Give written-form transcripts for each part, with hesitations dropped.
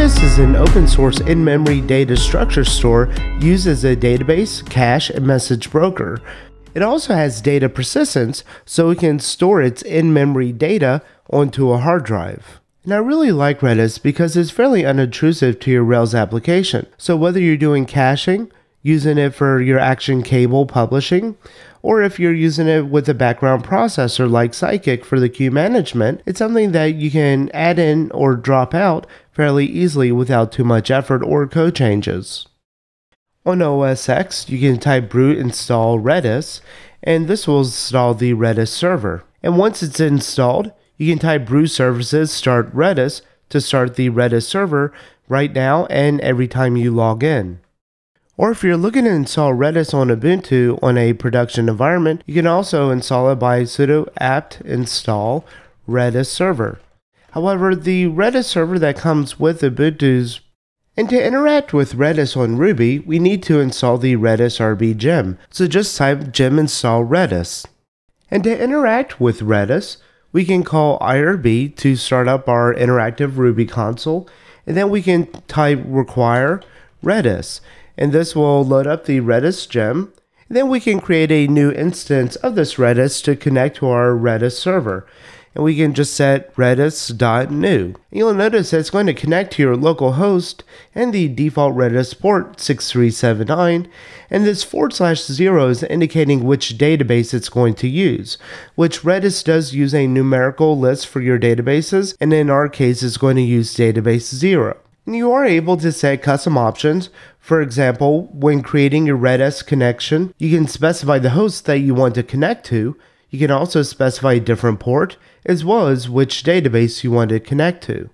Redis is an open source in-memory data structure store used as a database, cache, and message broker. It also has data persistence, so it can store its in-memory data onto a hard drive. And I really like Redis because it's fairly unobtrusive to your Rails application. So whether you're doing caching, using it for your Action Cable publishing, or if you're using it with a background processor like Sidekiq for the queue management, it's something that you can add in or drop out fairly easily without too much effort or code changes. On OSX, you can type root install Redis, and this will install the Redis server. And once it's installed, you can type brew services start Redis to start the Redis server right now and every time you log in. Or if you're looking to install Redis on Ubuntu on a production environment, you can also install it by sudo apt install Redis server. However, the Redis server that comes with Ubuntu's. And to interact with Redis on Ruby, we need to install the redis-rb gem. So just type gem install Redis. And to interact with Redis, we can call IRB to start up our interactive Ruby console, and then we can type require Redis, and this will load up the Redis gem, and then we can create a new instance of this Redis to connect to our Redis server, and we can just set redis.new. And you'll notice that it's going to connect to your local host and the default Redis port 6379, and this /0 is indicating which database it's going to use, which Redis does use a numerical list for your databases, and in our case it's going to use database 0. And you are able to set custom options. For example, when creating your Redis connection, you can specify the host that you want to connect to. You can also specify a different port, as well as which database you want to connect to.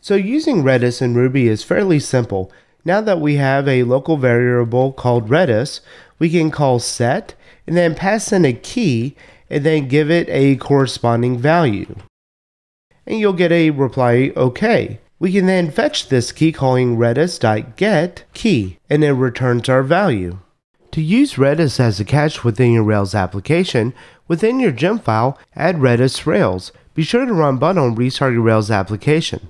So using Redis in Ruby is fairly simple. Now that we have a local variable called Redis, we can call set, and then pass in a key, and then give it a corresponding value. And you'll get a reply OK. We can then fetch this key calling redis.getKey, and it returns our value. To use Redis as a cache within your Rails application, within your gem file, add Redis Rails. Be sure to run button restart your Rails application.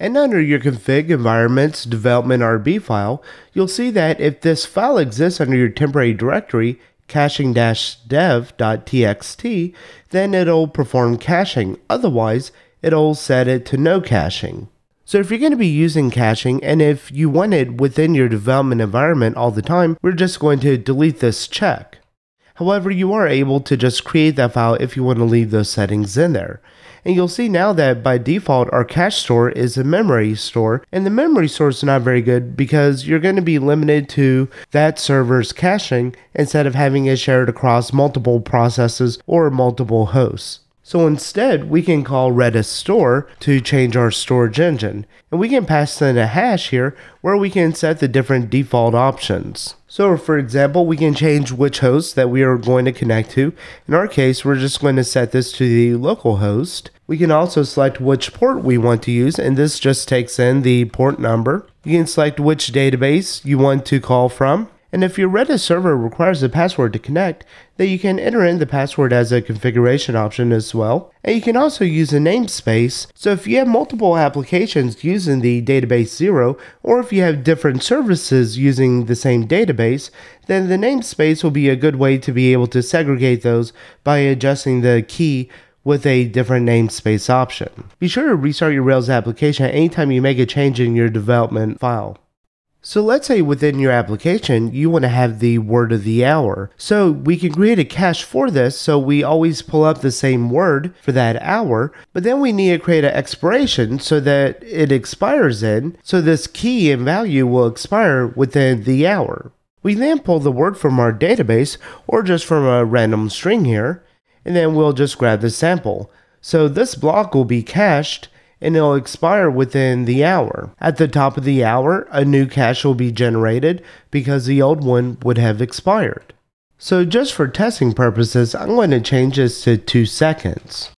And under your config environments development RB file, you'll see that if this file exists under your temporary directory, caching-dev.txt, then it'll perform caching. Otherwise, it'll set it to no caching. So if you're going to be using caching, and if you want it within your development environment all the time, we're just going to delete this check. However, you are able to just create that file if you want to leave those settings in there. And you'll see now that by default, our cache store is a memory store, and the memory store is not very good because you're going to be limited to that server's caching instead of having it shared across multiple processes or multiple hosts. So instead, we can call Redis Store to change our storage engine. And we can pass in a hash here where we can set the different default options. So for example, we can change which host that we are going to connect to. In our case, we're just going to set this to the local host. We can also select which port we want to use, and this just takes in the port number. You can select which database you want to call from. And if your Redis server requires a password to connect, then you can enter in the password as a configuration option as well. And you can also use a namespace. So if you have multiple applications using the database 0, or if you have different services using the same database, then the namespace will be a good way to be able to segregate those by adjusting the key with a different namespace option. Be sure to restart your Rails application anytime you make a change in your development file. So let's say within your application, you want to have the word of the hour. So we can create a cache for this, so we always pull up the same word for that hour, but then we need to create an expiration so that it expires in, so this key and value will expire within the hour. We then pull the word from our database, or just from a random string here, and then we'll just grab the sample. So this block will be cached, and it'll expire within the hour. At the top of the hour, a new cache will be generated because the old one would have expired. So just for testing purposes, I'm going to change this to 2 seconds.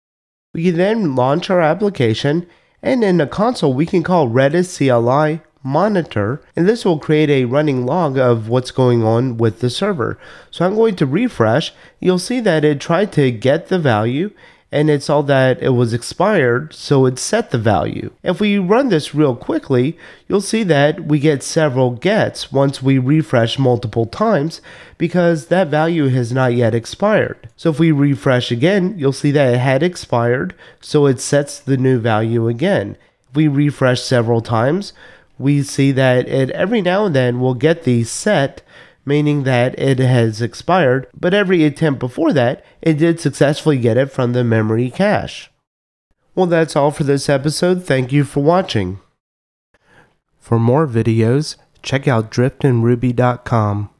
We can then launch our application, and in the console we can call Redis CLI monitor, and this will create a running log of what's going on with the server. So I'm going to refresh. You'll see that it tried to get the value, and it saw that it was expired, so it set the value. If we run this real quickly, you'll see that we get several gets once we refresh multiple times because that value has not yet expired. So if we refresh again, you'll see that it had expired, so it sets the new value again. If we refresh several times, we see that it every now and then will get the set, meaning that it has expired, but every attempt before that, it did successfully get it from the memory cache. Well, that's all for this episode. Thank you for watching. For more videos, check out driftingruby.com.